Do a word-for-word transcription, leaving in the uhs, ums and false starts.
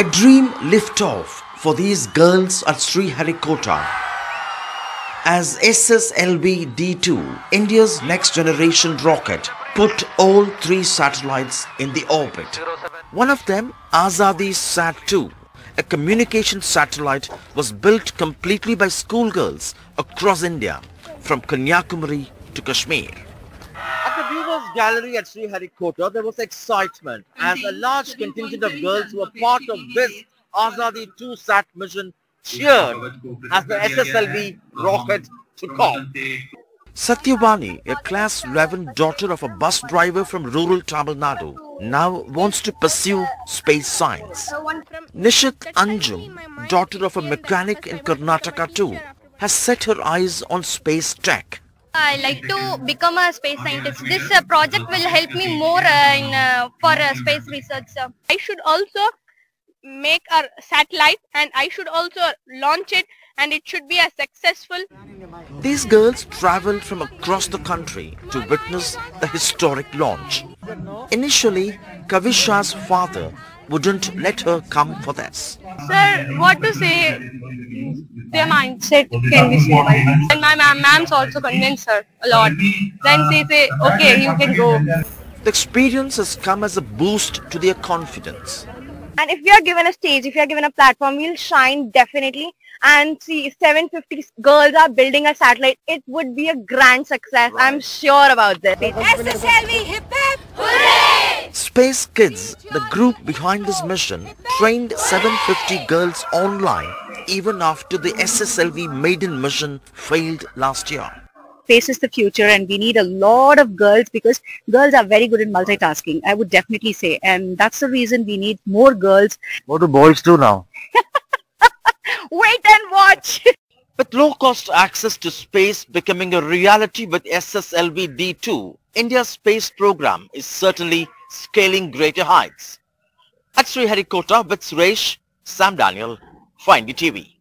A dream liftoff for these girls at Sri Harikota as S S L V D two, India's next generation rocket, put all three satellites in the orbit. One of them, Azaadi SAT two, a communication satellite, was built completely by schoolgirls across India, from Kanyakumari to Kashmir. At the viewers' gallery at Sri Harikota, there was excitement as a large contingent of girls who were part of this Azadi two SAT mission cheered as the S S L V rocket took off. Satyabani, a class eleven daughter of a bus driver from rural Tamil Nadu, now wants to pursue space science. Nishit Anju, daughter of a mechanic in Karnataka too, has set her eyes on space tech. I like to become a space scientist. This uh, project will help me more uh, in, uh, for uh, space research. Uh, I should also make a satellite and I should also launch it, and it should be a successful. These girls travelled from across the country to witness the historic launch. Initially, Kavisha's father wouldn't let her come for this. Sir, what to say? Their mindset can be stable. And my ma'am's also convinced her a lot. Then they say, okay, you can go. The experience has come as a boost to their confidence. And if we are given a stage, if we are given a platform, we'll shine definitely. And see, seven hundred fifty girls are building a satellite. It would be a grand success. I'm sure about this. S S L V, hip hip, hooray! Space Kids, the group behind this mission, trained seven hundred fifty girls online even after the S S L V maiden mission failed last year. Space is the future, and we need a lot of girls because girls are very good in multitasking, I would definitely say. And that's the reason we need more girls. What do boys do now? Wait and watch. With low-cost access to space becoming a reality with S S L V D two, India's space program is certainly scaling greater heights. At Sri Harikota with Suresh, Sam Daniel, for N D T V.